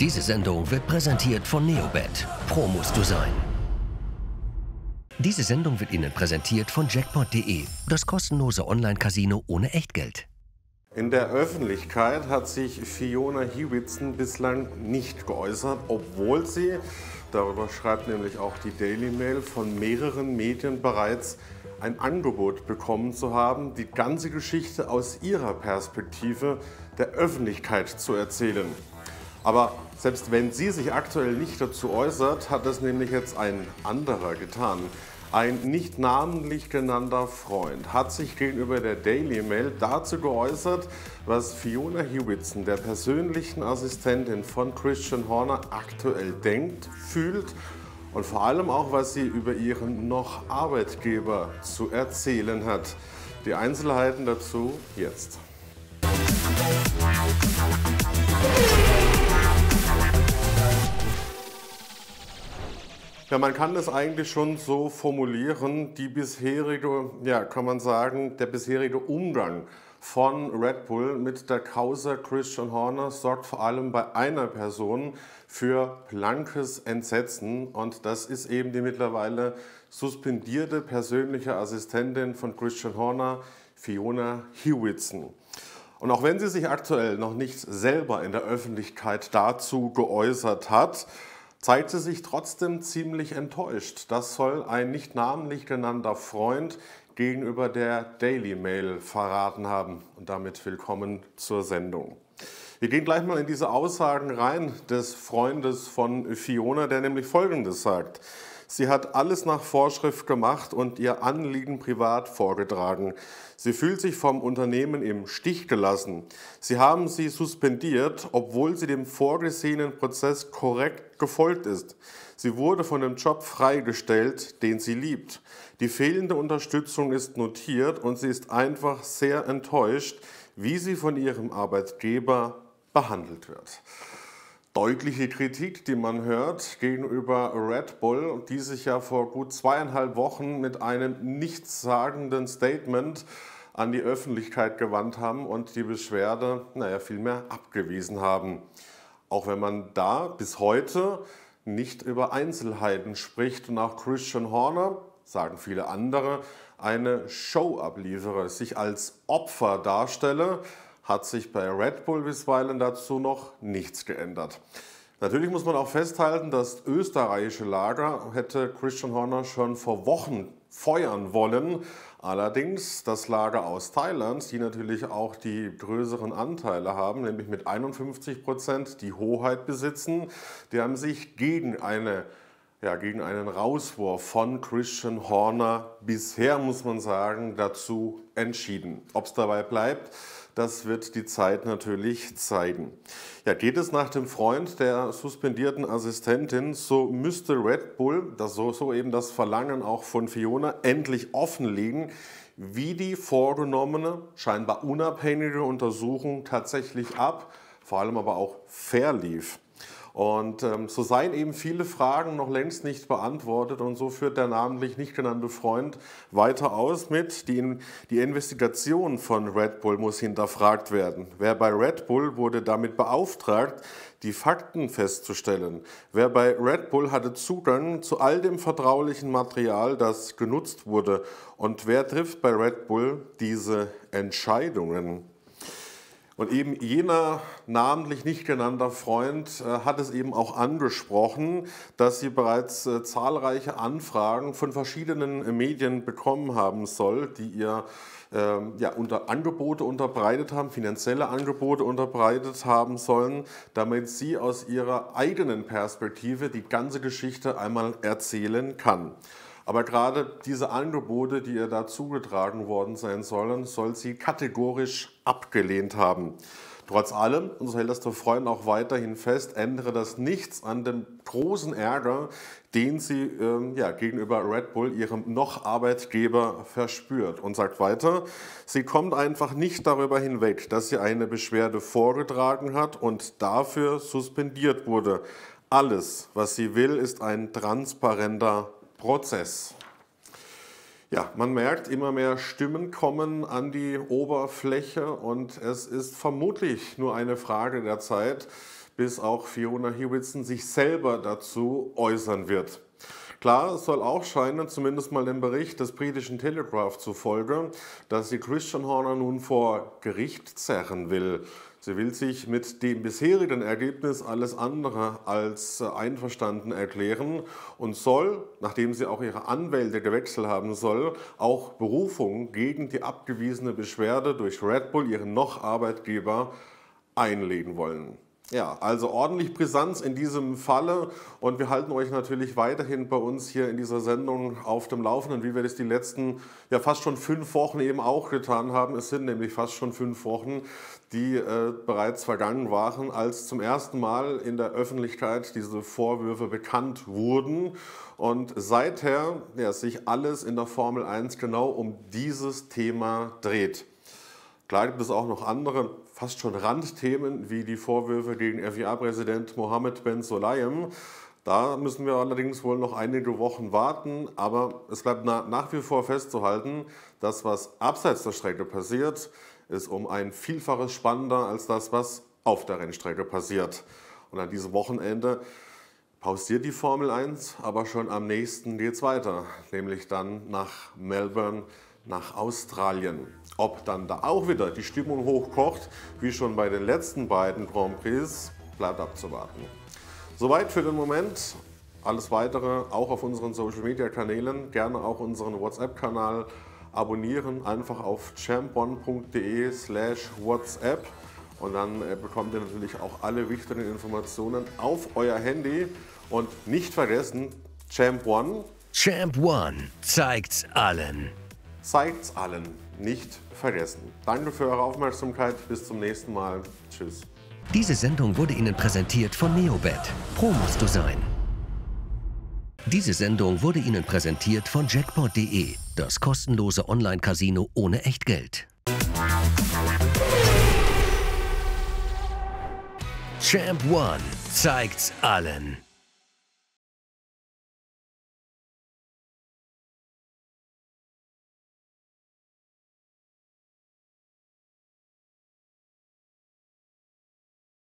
Diese Sendung wird präsentiert von Neobet. Pro musst du sein. Diese Sendung wird Ihnen präsentiert von Jackpot.de, das kostenlose Online-Casino ohne Echtgeld. In der Öffentlichkeit hat sich Fiona Hewitson bislang nicht geäußert, obwohl sie, darüber schreibt nämlich auch die Daily Mail, von mehreren Medien bereits ein Angebot bekommen zu haben, die ganze Geschichte aus ihrer Perspektive der Öffentlichkeit zu erzählen. Aber selbst wenn sie sich aktuell nicht dazu äußert, hat es nämlich jetzt ein anderer getan. Ein nicht namentlich genannter Freund hat sich gegenüber der Daily Mail dazu geäußert, was Fiona Hewitson, der persönlichen Assistentin von Christian Horner, aktuell denkt, fühlt und vor allem auch, was sie über ihren noch Arbeitgeber zu erzählen hat. Die Einzelheiten dazu jetzt. Ja, man kann das eigentlich schon so formulieren, die bisherige, ja, kann man sagen, der bisherige Umgang von Red Bull mit der Causa Christian Horner sorgt vor allem bei einer Person für blankes Entsetzen, und das ist eben die mittlerweile suspendierte persönliche Assistentin von Christian Horner, Fiona Hewitson. Und auch wenn sie sich aktuell noch nicht selber in der Öffentlichkeit dazu geäußert hat, zeigt sie sich trotzdem ziemlich enttäuscht. Das soll ein nicht namentlich genannter Freund gegenüber der Daily Mail verraten haben. Und damit willkommen zur Sendung. Wir gehen gleich mal in diese Aussagen rein des Freundes von Fiona, der nämlich Folgendes sagt. Sie hat alles nach Vorschrift gemacht und ihr Anliegen privat vorgetragen. Sie fühlt sich vom Unternehmen im Stich gelassen. Sie haben sie suspendiert, obwohl sie dem vorgesehenen Prozess korrekt gefolgt ist. Sie wurde von dem Job freigestellt, den sie liebt. Die fehlende Unterstützung ist notiert und sie ist einfach sehr enttäuscht, wie sie von ihrem Arbeitgeber behandelt wird. Deutliche Kritik, die man hört gegenüber Red Bull, die sich ja vor gut 2,5 Wochen mit einem nichtssagenden Statement an die Öffentlichkeit gewandt haben und die Beschwerde, naja, vielmehr abgewiesen haben. Auch wenn man da bis heute nicht über Einzelheiten spricht und auch Christian Horner, sagen viele andere, eine Show abliefere, sich als Opfer darstelle, hat sich bei Red Bull bisweilen dazu noch nichts geändert. Natürlich muss man auch festhalten, das österreichische Lager hätte Christian Horner schon vor Wochen feuern wollen. Allerdings das Lager aus Thailand, die natürlich auch die größeren Anteile haben, nämlich mit 51% die Hoheit besitzen, die haben sich gegen einen Rauswurf von Christian Horner bisher, muss man sagen, dazu entschieden. Ob es dabei bleibt, das wird die Zeit natürlich zeigen. Ja, geht es nach dem Freund der suspendierten Assistentin, so müsste Red Bull, so eben das Verlangen auch von Fiona, endlich offenlegen, wie die vorgenommene, scheinbar unabhängige Untersuchung tatsächlich ab, vor allem aber auch fair lief. Und so seien eben viele Fragen noch längst nicht beantwortet, und so führt der namentlich nicht genannte Freund weiter aus mit, die Investigation von Red Bull muss hinterfragt werden. Wer bei Red Bull wurde damit beauftragt, die Fakten festzustellen? Wer bei Red Bull hatte Zugang zu all dem vertraulichen Material, das genutzt wurde? Und wer trifft bei Red Bull diese Entscheidungen? Und eben jener namentlich nicht genannter Freund hat es eben auch angesprochen, dass sie bereits zahlreiche Anfragen von verschiedenen Medien bekommen haben soll, die ihr Angebote unterbreitet haben, finanzielle Angebote unterbreitet haben sollen, damit sie aus ihrer eigenen Perspektive die ganze Geschichte einmal erzählen kann. Aber gerade diese Angebote, die ihr da zugetragen worden sein sollen, soll sie kategorisch abgelehnt haben. Trotz allem, und so hält das der Freund auch weiterhin fest, ändere das nichts an dem großen Ärger, den sie gegenüber Red Bull, ihrem noch Arbeitgeber, verspürt. Und sagt weiter, sie kommt einfach nicht darüber hinweg, dass sie eine Beschwerde vorgetragen hat und dafür suspendiert wurde. Alles, was sie will, ist ein transparenter Prozess. Ja, man merkt, immer mehr Stimmen kommen an die Oberfläche, und es ist vermutlich nur eine Frage der Zeit, bis auch Fiona Hewitson sich selber dazu äußern wird. Klar, es soll auch scheinen, zumindest mal dem Bericht des britischen Telegraph zufolge, dass sie Christian Horner nun vor Gericht zerren will. Sie will sich mit dem bisherigen Ergebnis alles andere als einverstanden erklären und soll, nachdem sie auch ihre Anwälte gewechselt haben soll, auch Berufung gegen die abgewiesene Beschwerde durch Red Bull, ihren noch Arbeitgeber, einlegen wollen. Ja, also ordentlich Brisanz in diesem Falle, und wir halten euch natürlich weiterhin bei uns hier in dieser Sendung auf dem Laufenden, wie wir das die letzten ja fast schon 5 Wochen eben auch getan haben. Es sind nämlich fast schon 5 Wochen, die bereits vergangen waren, als zum ersten Mal in der Öffentlichkeit diese Vorwürfe bekannt wurden, und seither ja, sich alles in der Formel 1 genau um dieses Thema dreht. Klar gibt es auch noch andere, fast schon Randthemen, wie die Vorwürfe gegen FIA-Präsident Mohammed Ben Soleim. Da müssen wir allerdings wohl noch einige Wochen warten, aber es bleibt nach wie vor festzuhalten, dass was abseits der Strecke passiert, ist um ein Vielfaches spannender als das, was auf der Rennstrecke passiert. Und an diesem Wochenende pausiert die Formel 1, aber schon am nächsten geht es weiter, nämlich dann nach Melbourne, nach Australien. Ob dann da auch wieder die Stimmung hochkocht, wie schon bei den letzten beiden Grand Prix, bleibt abzuwarten. Soweit für den Moment. Alles Weitere auch auf unseren Social-Media-Kanälen, gerne auch unseren WhatsApp-Kanal abonnieren, einfach auf champone.de/WhatsApp, und dann bekommt ihr natürlich auch alle wichtigen Informationen auf euer Handy. Und nicht vergessen, Champ One. Champ One zeigt's allen. Zeigt's allen, nicht vergessen. Danke für eure Aufmerksamkeit, bis zum nächsten Mal. Tschüss. Diese Sendung wurde Ihnen präsentiert von Neobet. Pro musst du sein. Diese Sendung wurde Ihnen präsentiert von Jackpot.de, das kostenlose Online-Casino ohne Echtgeld. Champ One zeigt's allen.